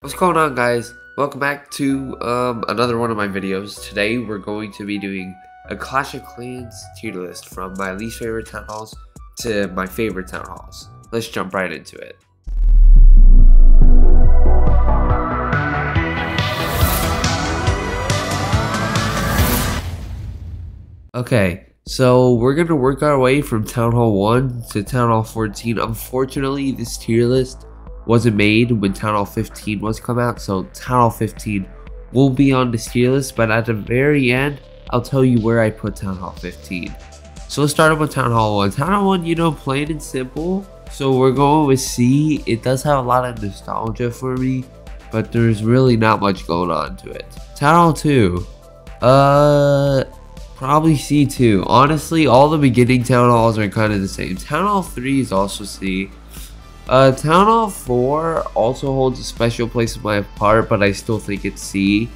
What's going on, guys? Welcome back to another one of my videos. Today we're going to be doing a Clash of Clans tier list from my least favorite town halls to my favorite town halls. Let's jump right into it. Okay, so we're gonna work our way from town hall 1 to town hall 14. Unfortunately, this tier list wasn't made when Town Hall 15 was come out, so Town Hall 15 will be on this tier list, but at the very end, I'll tell you where I put Town Hall 15. So let's start up with Town Hall 1. Town Hall 1, you know, plain and simple. So we're going with C. It does have a lot of nostalgia for me, but there's really not much going on to it. Town Hall 2, probably C too. Honestly, all the beginning Town Halls are kind of the same. Town Hall 3 is also C. Town Hall 4 also holds a special place in my heart, but I still think it's C.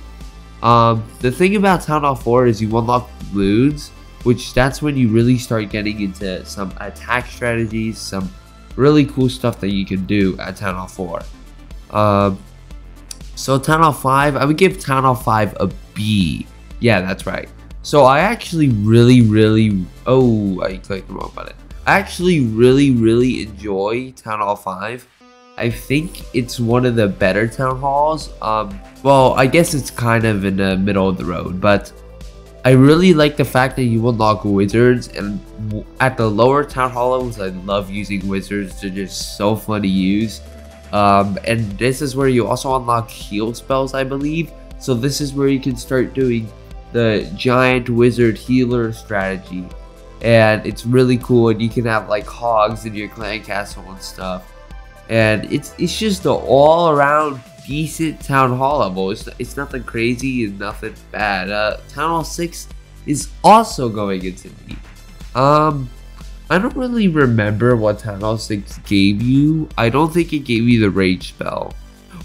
The thing about Town Hall 4 is you unlock balloons, which that's when you really start getting into some attack strategies, some really cool stuff that you can do at Town Hall 4. So Town Hall 5, I would give Town Hall 5 a B. Yeah, that's right. So I actually I clicked the wrong button. I actually really enjoy Town Hall 5. I think it's one of the better Town Halls. Well, I guess it's kind of in the middle of the road, but I really like the fact that you unlock wizards, and at the lower Town Hall levels, I love using wizards. They're just so fun to use. And this is where you also unlock heal spells, I believe. So this is where you can start doing the giant wizard healer strategy. And it's really cool, and you can have like hogs in your clan castle and stuff, and it's just an all-around decent town hall level. It's nothing crazy and nothing bad. Town Hall 6 is also going into D. I don't really remember what Town Hall 6 gave you. I don't think it gave you the rage spell.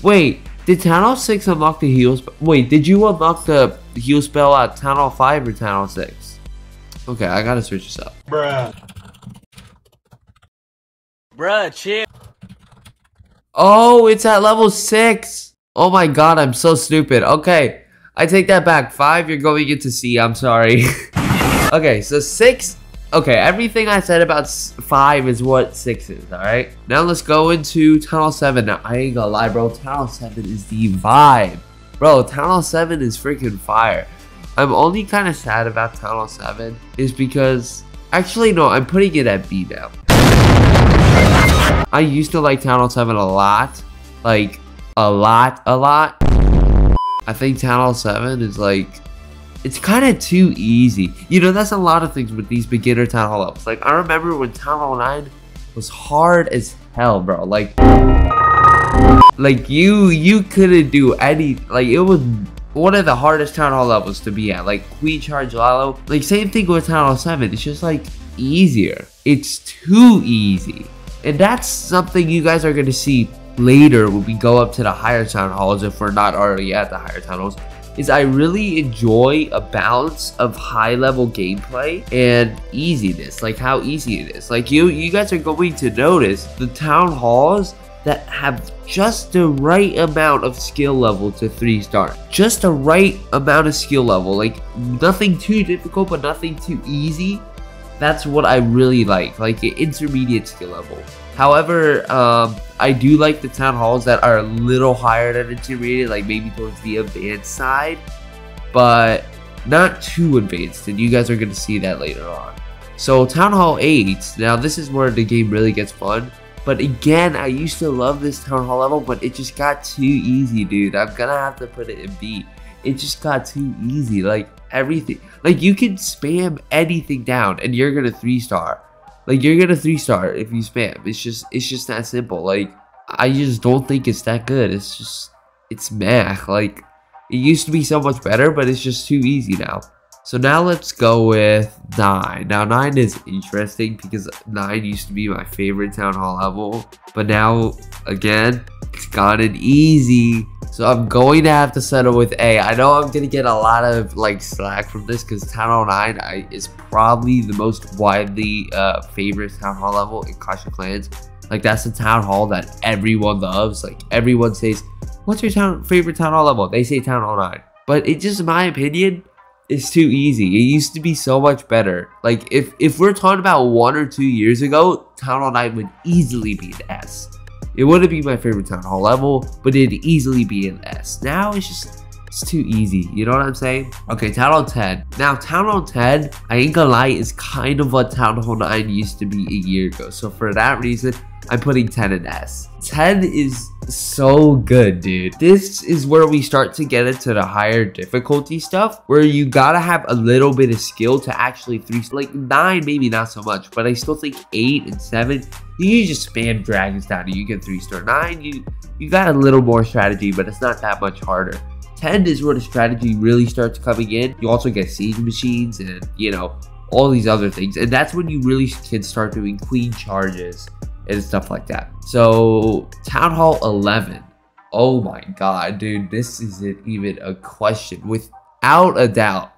Wait, did Town Hall 6 unlock the heal spell? Wait, did you unlock the heal spell at Town Hall 5 or Town Hall 6? Okay, I gotta switch this up. Bruh, chill. Oh, it's at level 6. Oh my god, I'm so stupid. Okay, I take that back. 5, you're going into C. I'm sorry. Okay, so 6. Okay, everything I said about 5 is what 6 is, alright? Now let's go into Town Hall 7. Now, I ain't gonna lie, bro. Town Hall 7 is the vibe. Bro, Town Hall 7 is freaking fire. I'm only kind of sad about Town Hall 7 is because, actually no, I'm putting it at B now. I used to like Town Hall 7 a lot, like a lot. I think Town Hall 7 is like, it's kind of too easy. You know, that's a lot of things with these beginner Town Hall ups. Like I remember when Town Hall 9 was hard as hell, bro. Like you couldn't do any, like it was one of the hardest Town Hall levels to be at, like Queen Charge Lalo. Like same thing with Town Hall 7, it's just like easier. It's too easy. And that's something you guys are gonna see later when we go up to the higher Town Halls, if we're not already at the higher Town Halls, is I really enjoy a balance of high level gameplay and easiness, like how easy it is. Like you guys are going to notice the Town Halls that have just the right amount of skill level to 3-star. Just the right amount of skill level. Like nothing too difficult, but nothing too easy. That's what I really like an intermediate skill level. However, I do like the town halls that are a little higher than intermediate, like maybe towards the advanced side, but not too advanced, and you guys are gonna see that later on. So Town Hall 8, now this is where the game really gets fun. But again, I used to love this Town Hall level, but it just got too easy, dude. I'm gonna have to put it in B. It just got too easy, like everything. Like you can spam anything down and you're gonna 3-star. Like you're gonna 3-star if you spam. It's just that simple. Like I just don't think it's that good. It's meh. Like it used to be so much better, but it's just too easy now. So now let's go with 9. Now 9 is interesting because 9 used to be my favorite town hall level, but now again, it's gotten easy. So I'm going to have to settle with A. I know I'm gonna get a lot of like slack from this because Town Hall 9 is probably the most widely favorite town hall level in Clash of Clans. Like that's the town hall that everyone loves. Like everyone says, what's your favorite town hall level? They say town hall 9. But it just, in my opinion, is too easy. It used to be so much better. Like, if we're talking about 1 or 2 years ago, town hall 9 would easily be an S. It wouldn't be my favorite town hall level, but it'd easily be an S. Now it's just, it's too easy. You know what I'm saying? Okay, town hall 10. Now, town hall 10, I ain't gonna lie, is kind of what town hall 9 used to be a year ago. So for that reason, I'm putting 10 an S. 10 is so good, dude. This is where we start to get into the higher difficulty stuff, where you gotta have a little bit of skill to actually three, like 9, maybe not so much, but I still think 8 and 7, you just spam dragons down and you get 3-star. 9, you got a little more strategy, but it's not that much harder. 10 is where the strategy really starts coming in. You also get siege machines and, you know, all these other things, and that's when you really can start doing queen charges and stuff like that. So town hall 11, oh my god, dude, this isn't even a question. Without a doubt,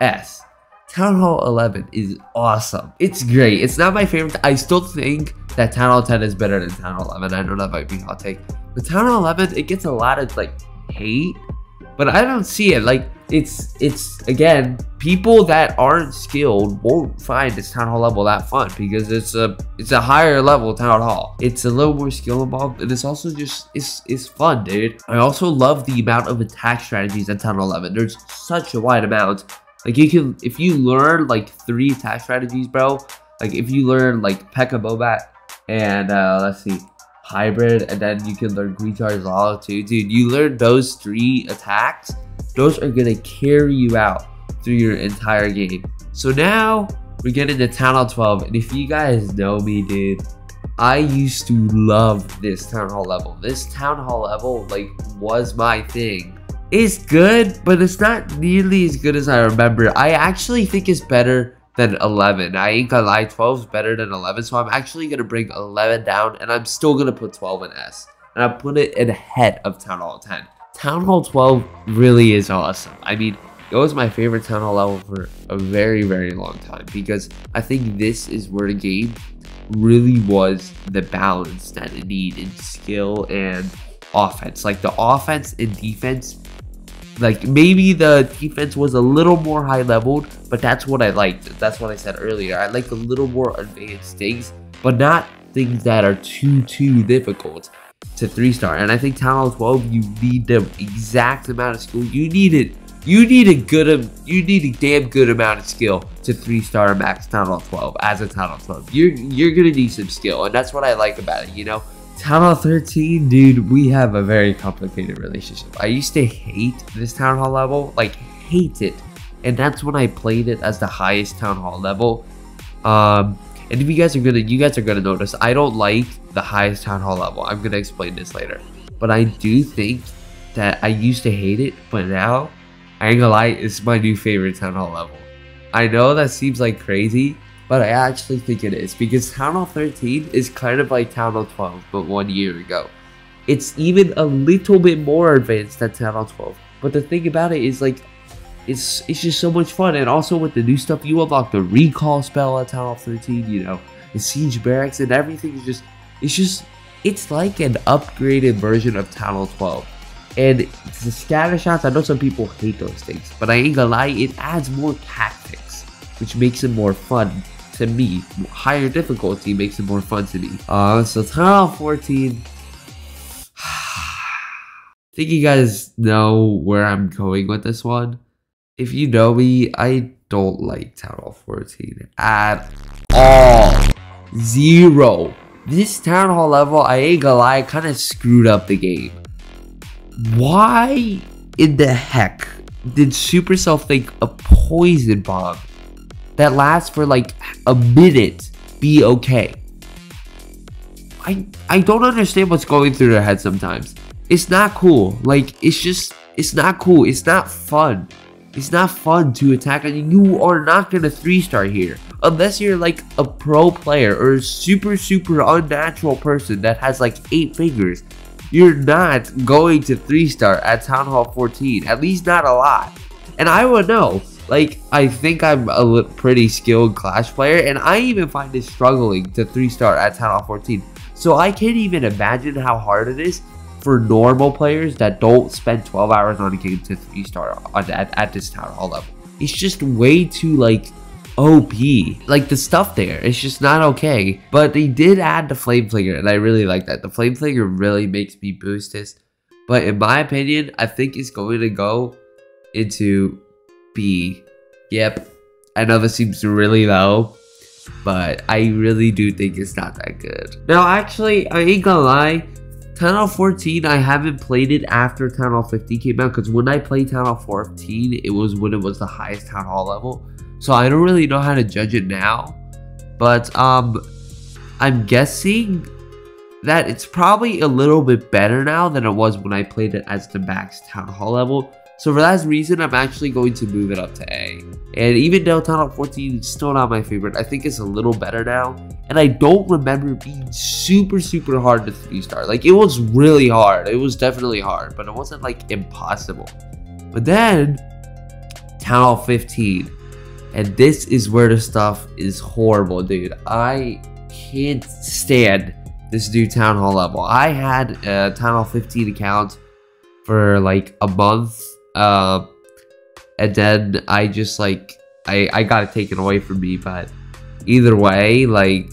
S. Town hall 11 is awesome. It's great. It's not my favorite. I still think that town hall 10 is better than town hall 11. I know that might be hot take, but town hall 11, it gets a lot of like hate, but I don't see it. Like, it's again, people that aren't skilled won't find this town hall level that fun, because it's a higher level town hall. It's a little more skill involved, and it's also just, it's fun, dude. I also love the amount of attack strategies at town hall 11. There's such a wide amount. Like, you can, if you learn like 3 attack strategies, bro, like if you learn like Pekka Bobat and let's see, hybrid, and then you can learn Green Charge Lala too, dude. You learn those 3 attacks, those are gonna carry you out through your entire game. So now we get into town hall 12, and if you guys know me, dude, I used to love this town hall level. This town hall level, like, was my thing. It's good, but it's not nearly as good as I remember. I actually think it's better than 11. I ain't gonna lie, 12 is better than 11, so I'm actually gonna bring 11 down, and I'm still gonna put 12 in S, and I put it in ahead of town hall 10. Town hall 12 really is awesome. I mean, it was my favorite town hall level for a very, very long time, because I think this is where the game really was the balance that it needed in skill and offense. Like, the offense and defense, like, maybe the defense was a little more high leveled, but that's what I liked. That's what I said earlier. I like a little more advanced things, but not things that are too difficult to 3-star. And I think town hall 12, you need the exact amount of skill. You need it. You need a damn good amount of skill to 3-star max town hall 12 as a town hall 12. You're gonna need some skill, and that's what I like about it, you know. Town hall 13, dude, we have a very complicated relationship. I used to hate this town hall level, like hate it, and that's when I played it as the highest town hall level. And if you guys are gonna notice, I don't like the highest town hall level. I'm gonna explain this later, but I do think that I used to hate it, but now I ain't gonna lie, it's my new favorite town hall level. I know that seems like crazy, but I actually think it is, because town hall 13 is kind of like town hall 12, but 1 year ago. It's even a little bit more advanced than town hall 12. But the thing about it is, like, it's just so much fun. And also with the new stuff, you unlock the recall spell at town hall 13, you know, the siege barracks and everything is just it's like an upgraded version of town hall 12. And the scatter shots, I know some people hate those things, but I ain't gonna lie, it adds more tactics, which makes it more fun to me. Higher difficulty makes it more fun to me. So town hall 14, I think you guys know where I'm going with this one. If you know me, I don't like town hall 14 at all. 0. This town hall level, I ain't gonna lie, kind of screwed up the game. Why in the heck did Supercell think a poison bomb that lasts for like a minute be okay? I don't understand what's going through their head sometimes. It's not cool. Like, it's just, it's not cool. It's not fun. It's not fun to attack. I mean, you are not gonna 3-star here unless you're like a pro player or a super unnatural person that has like 8 fingers. You're not going to 3-star at town hall 14, at least not a lot. And I would know. Like, I think I'm a pretty skilled Clash player, and I even find it struggling to 3-star at town hall 14. So I can't even imagine how hard it is for normal players that don't spend 12 hours on a game to 3-star at this town hall level. It's just way too, like, OP. Like, the stuff there, it's just not okay. But they did add the Flame Flinger, and I really like that. The Flame Flinger really makes me boost this. But in my opinion, I think it's going to go into B. Yep. I know this seems really low, but I really do think it's not that good. Now, actually, I ain't gonna lie. Town Hall 14, I haven't played it after Town Hall 15 came out, because when I played Town Hall 14, it was when it was the highest Town Hall level. So I don't really know how to judge it now. But I'm guessing that it's probably a little bit better now than it was when I played it as the max Town Hall level. So for that reason, I'm actually going to move it up to A. And even though Town Hall 14 is still not my favorite, I think it's a little better now. And I don't remember being super hard to 3-star. Like, it was really hard. It was definitely hard, but it wasn't, like, impossible. But then, Town Hall 15. And this is where the stuff is horrible, dude. I can't stand this new Town Hall level. I had a Town Hall 15 account for, like, a month. And then I just, like, I got it taken away from me, but either way, like,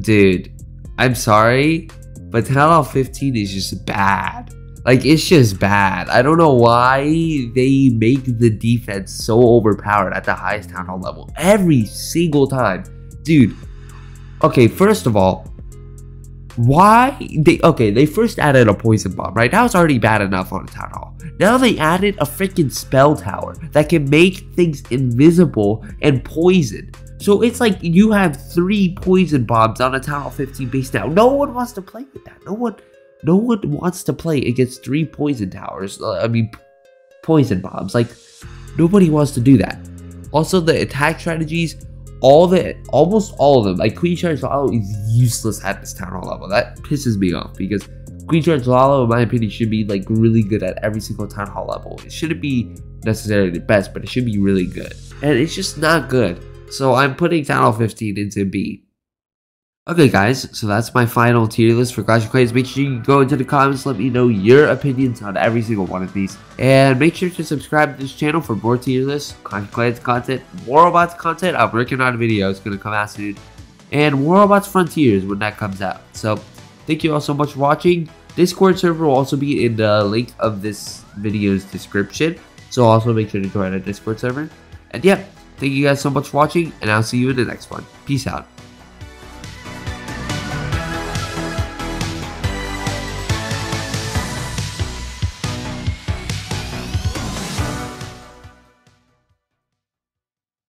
dude, I'm sorry, but Town Hall 15 is just bad. Like, it's just bad. I don't know why they make the defense so overpowered at the highest Town Hall level every single time, dude. Okay, first of all, they first added a poison bomb, right? That was already bad enough on a town hall. Now they added a freaking spell tower that can make things invisible and poison. So it's like you have 3 poison bombs on a town hall 15 base now. No one wants to play with that. No one wants to play against 3 poison towers. I mean, poison bombs. Like, nobody wants to do that. Also, the attack strategies, almost all of them, like Queen Charge Lalo, is useless at this town hall level. That pisses me off, because Queen Charge Lalo, in my opinion, should be, like, really good at every single town hall level. It shouldn't be necessarily the best, but it should be really good, and it's just not good. So I'm putting Town Hall 15 into B. Okay, guys, so that's my final tier list for Clash of Clans. Make sure you go into the comments, let me know your opinions on every single one of these. And make sure to subscribe to this channel for more tier lists, Clash of Clans content, War Robots content. I'm working on a video, it's going to come out soon. And War Robots Frontiers when that comes out. So, thank you all so much for watching. Discord server will also be in the link of this video's description. So, also make sure to join our Discord server. And yeah, thank you guys so much for watching, and I'll see you in the next one. Peace out.